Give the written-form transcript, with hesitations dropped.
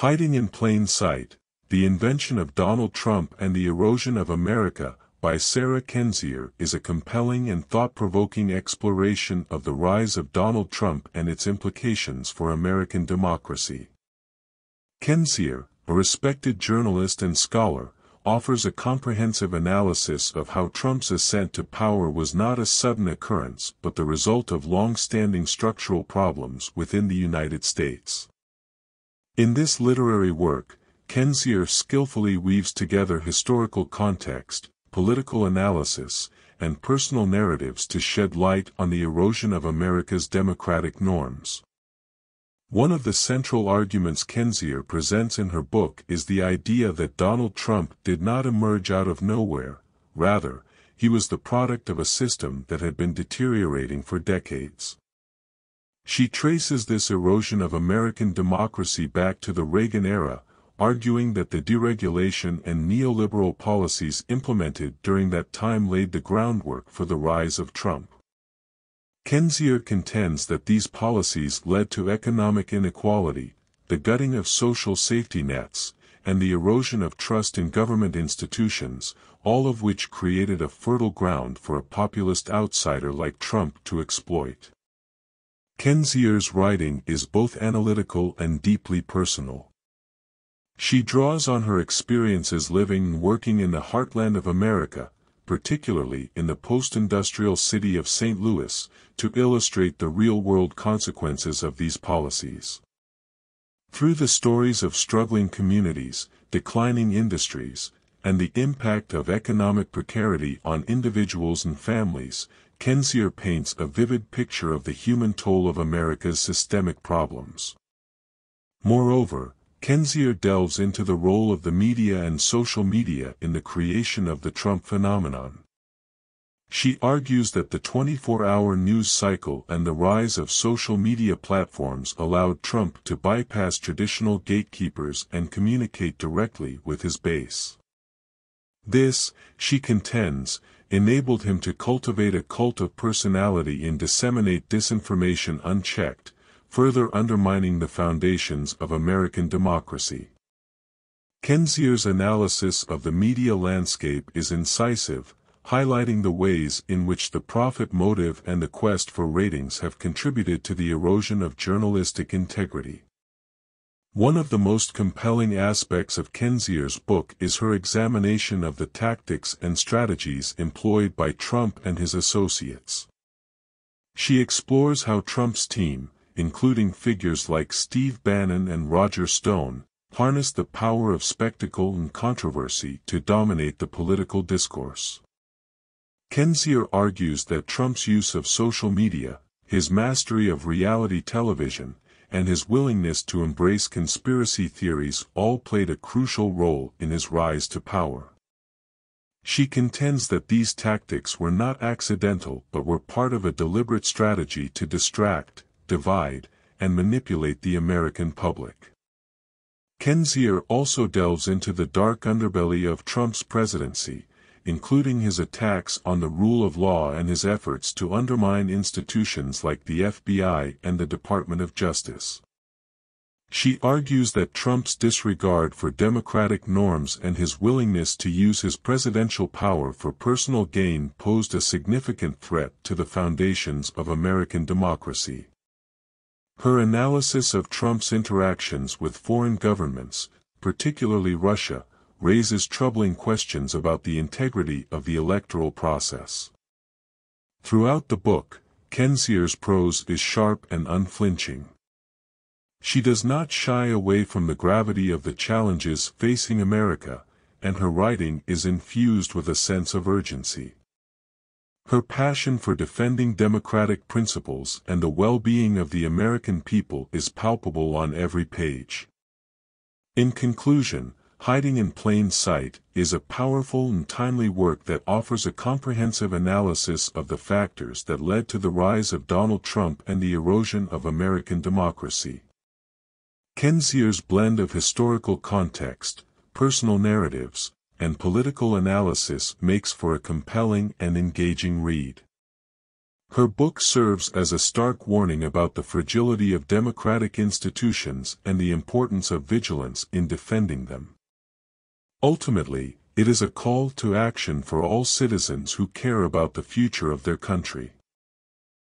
Hiding in Plain Sight, The Invention of Donald Trump and the Erosion of America by Sarah Kendzior is a compelling and thought-provoking exploration of the rise of Donald Trump and its implications for American democracy. Kendzior, a respected journalist and scholar, offers a comprehensive analysis of how Trump's ascent to power was not a sudden occurrence but the result of long-standing structural problems within the United States. In this literary work, Kendzior skillfully weaves together historical context, political analysis, and personal narratives to shed light on the erosion of America's democratic norms. One of the central arguments Kendzior presents in her book is the idea that Donald Trump did not emerge out of nowhere. Rather, he was the product of a system that had been deteriorating for decades. She traces this erosion of American democracy back to the Reagan era, arguing that the deregulation and neoliberal policies implemented during that time laid the groundwork for the rise of Trump. Kendzior contends that these policies led to economic inequality, the gutting of social safety nets, and the erosion of trust in government institutions, all of which created a fertile ground for a populist outsider like Trump to exploit. Kendzior's writing is both analytical and deeply personal. She draws on her experiences living and working in the heartland of America, particularly in the post-industrial city of St. Louis, to illustrate the real-world consequences of these policies. Through the stories of struggling communities, declining industries, and the impact of economic precarity on individuals and families, Kendzior paints a vivid picture of the human toll of America's systemic problems. Moreover, Kendzior delves into the role of the media and social media in the creation of the Trump phenomenon. She argues that the 24-hour news cycle and the rise of social media platforms allowed Trump to bypass traditional gatekeepers and communicate directly with his base. This, she contends, enabled him to cultivate a cult of personality and disseminate disinformation unchecked, further undermining the foundations of American democracy. Kendzior's analysis of the media landscape is incisive, highlighting the ways in which the profit motive and the quest for ratings have contributed to the erosion of journalistic integrity. One of the most compelling aspects of Kendzior's book is her examination of the tactics and strategies employed by Trump and his associates. She explores how Trump's team, including figures like Steve Bannon and Roger Stone, harnessed the power of spectacle and controversy to dominate the political discourse. Kendzior argues that Trump's use of social media, his mastery of reality television, and his willingness to embrace conspiracy theories all played a crucial role in his rise to power. She contends that these tactics were not accidental but were part of a deliberate strategy to distract, divide, and manipulate the American public. Kendzior also delves into the dark underbelly of Trump's presidency, including his attacks on the rule of law and his efforts to undermine institutions like the FBI and the Department of Justice. She argues that Trump's disregard for democratic norms and his willingness to use his presidential power for personal gain posed a significant threat to the foundations of American democracy. Her analysis of Trump's interactions with foreign governments, particularly Russia, raises troubling questions about the integrity of the electoral process. Throughout the book, Kendzior's prose is sharp and unflinching. She does not shy away from the gravity of the challenges facing America, and her writing is infused with a sense of urgency. Her passion for defending democratic principles and the well-being of the American people is palpable on every page. In conclusion, Hiding in Plain Sight is a powerful and timely work that offers a comprehensive analysis of the factors that led to the rise of Donald Trump and the erosion of American democracy. Kendzior's blend of historical context, personal narratives, and political analysis makes for a compelling and engaging read. Her book serves as a stark warning about the fragility of democratic institutions and the importance of vigilance in defending them. Ultimately, it is a call to action for all citizens who care about the future of their country.